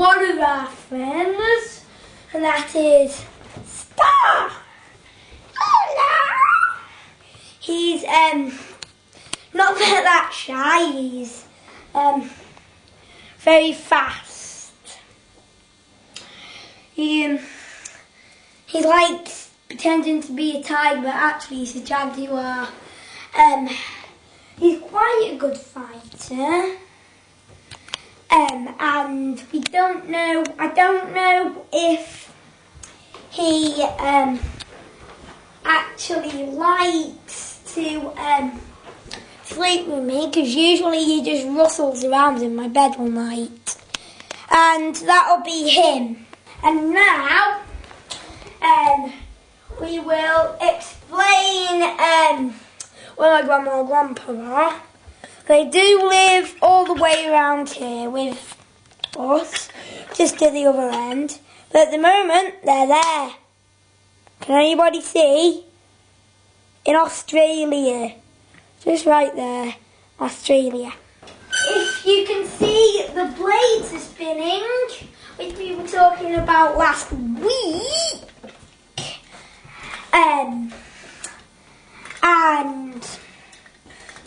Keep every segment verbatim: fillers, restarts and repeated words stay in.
one of our friends, and that is Star. Hello. He's um not that shy. He's um very fast. He um, he likes pretending to be a tiger, but actually he's a jaguar. Um, he's quite a good fighter. Um, and we don't know, I don't know if he um, actually likes to um, sleep with me, because usually he just rustles around in my bed all night. And that'll be him. And now um, we will explain um, where my grandma and grandpa are. They do live all the way around here with us, just at the other end. But at the moment, they're there. Can anybody see? In Australia. Just right there, Australia. If you can see, the blades are spinning, which we were talking about last week. Um, and...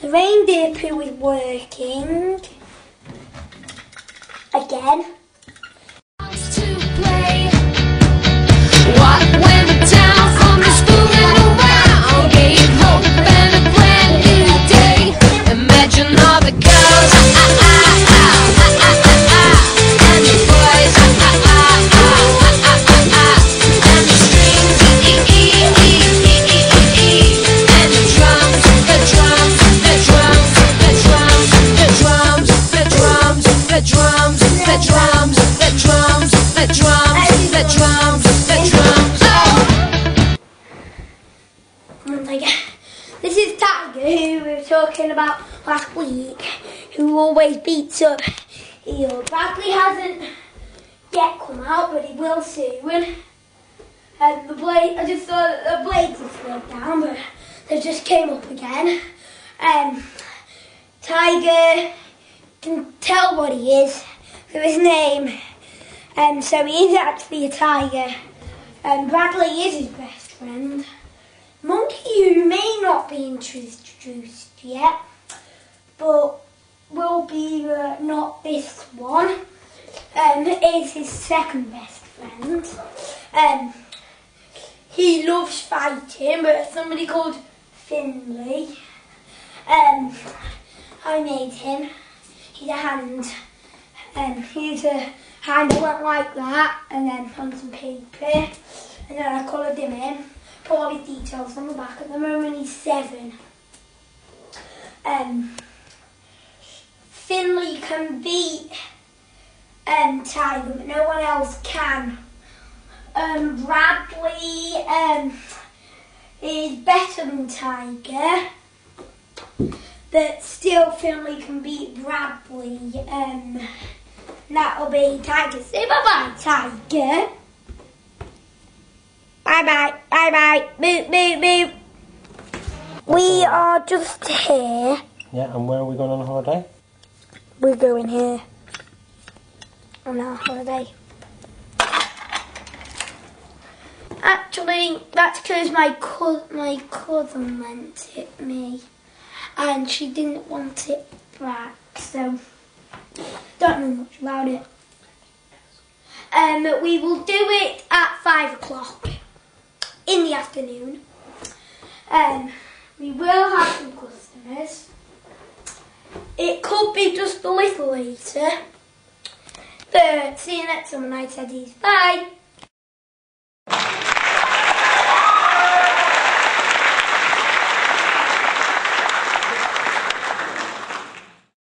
The reindeer poo is working again. This is Tiger, who we were talking about last week, who always beats up Eel. Bradley hasn't yet come out, but he will soon. And the blade, I just saw that the blades had slowed down, but they just came up again. Um, Tiger can tell what he is through his name, um, so he is actually a tiger. And um, Bradley is his best friend. Monkey, who may not be introduced yet, but will be uh, not this one, um, is his second best friend. Um, he loves fighting, but somebody called Finley, um, I made him. He's a hand, um, he's a hand who went like that, and then on some paper, and then I coloured him in. Put all his details on the back. At the moment he's seven. Um, Finley can beat um, Tiger, but no one else can. Um, Bradley um, is better than Tiger, but still Finley can beat Bradley. Um, that'll be Tiger. Say bye-bye, Tiger. Bye-bye, bye-bye, boop, boop, boop. We are just here. Yeah, and where are we going on holiday? We're going here. On our holiday. Actually, that's because my, co my cousin lent it me. And she didn't want it back, so... Don't know much about it. Um, we will do it at five o'clock. In the afternoon, um, we will have some customers. It could be just a little later, but see you next time on iTeddies. Bye!